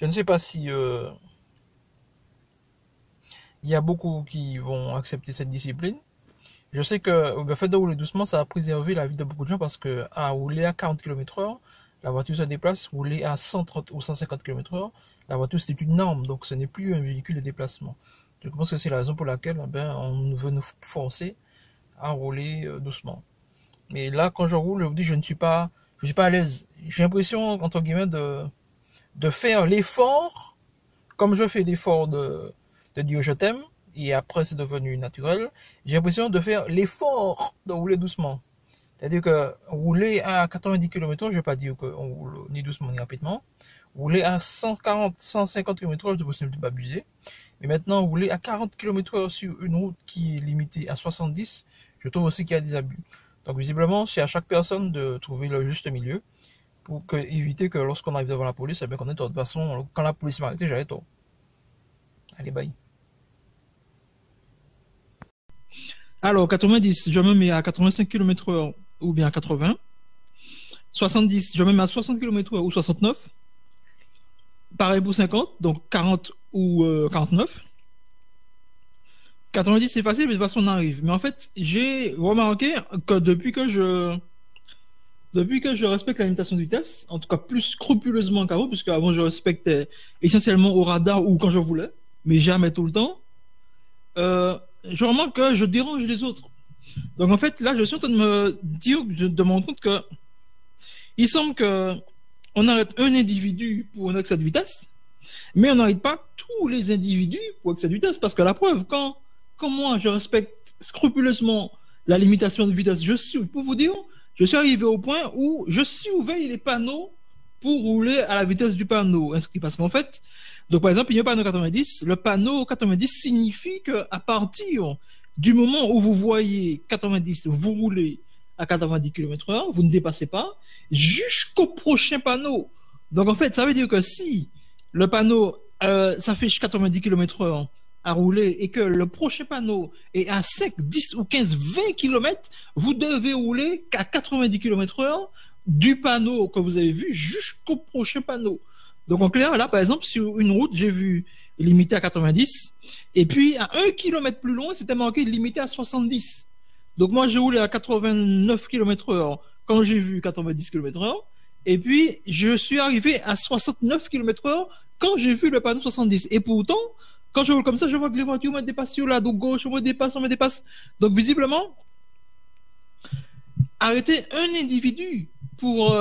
Je ne sais pas si il y a beaucoup qui vont accepter cette discipline. Je sais que le fait de rouler doucement, ça a préservé la vie de beaucoup de gens, parce que à rouler à 40 km/h, la voiture se déplace. Rouler à 130 ou 150 km/h, la voiture c'est une norme, donc ce n'est plus un véhicule de déplacement. Je pense que c'est la raison pour laquelle on veut nous forcer à rouler doucement. Mais là, quand je roule, je ne suis pas à l'aise. J'ai l'impression, entre guillemets, de faire l'effort, comme je fais l'effort de dire je t'aime, et après c'est devenu naturel. J'ai l'impression de faire l'effort de rouler doucement. C'est-à-dire que rouler à 90 km/h, je ne vais pas dire qu'on roule ni doucement ni rapidement. Rouler à 140, 150 km/h, je ne peux pas abuser. Mais maintenant, rouler à 40 km/h sur une route qui est limitée à 70, je trouve aussi qu'il y a des abus. Donc visiblement, c'est à chaque personne de trouver le juste milieu pour éviter que lorsqu'on arrive devant la police, eh bien qu'on est tort. De toute façon, quand la police m'a arrêté, j'avais tort. Allez, bye. Alors, 90, je me mets à 85 km/h ou bien à 80. 70, je me mets à 60 km/h ou 69. Pareil pour 50, donc 40 ou 49. 90, c'est facile, mais de toute façon, on arrive. Mais en fait, j'ai remarqué que depuis que je respecte la limitation de vitesse, en tout cas plus scrupuleusement qu'avant, puisque avant, je respectais essentiellement au radar ou quand je voulais, mais jamais tout le temps, je remarque que je dérange les autres. Donc, en fait, là, je suis en train de me dire, de me rendre compte que il semble que on arrête un individu pour un excès de vitesse, mais on n'arrête pas tous les individus pour excès de vitesse, parce que la preuve, quand moi je respecte scrupuleusement la limitation de vitesse, je suis arrivé au point où je surveille les panneaux pour rouler à la vitesse du panneau inscrit, parce qu'en fait, donc par exemple il y a un panneau 90, le panneau 90 signifie que à partir du moment où vous voyez 90, vous roulez à 90 km/h, vous ne dépassez pas jusqu'au prochain panneau. Donc en fait, ça veut dire que si le panneau s'affiche 90 km/h à rouler et que le prochain panneau est à 5, 10 ou 15, 20 km, vous devez rouler qu'à 90 km/h du panneau que vous avez vu jusqu'au prochain panneau. Donc en clair, là par exemple, sur une route, j'ai vu limité à 90 et puis à 1 km plus loin, c'était marqué limité à 70. Donc moi j'ai roulé à 89 km/h quand j'ai vu 90 km/h, et puis je suis arrivé à 69 km/h quand j'ai vu le panneau 70. Et pourtant, quand je roule comme ça, je vois que les voitures me dépassent sur la droite gauche, on me dépasse. Donc visiblement, arrêter un individu pour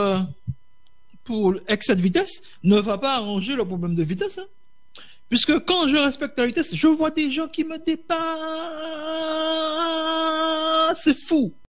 excès de vitesse ne va pas arranger le problème de vitesse, hein. Puisque quand je respecte la vitesse, je vois des gens qui me dépassent. C'est fou.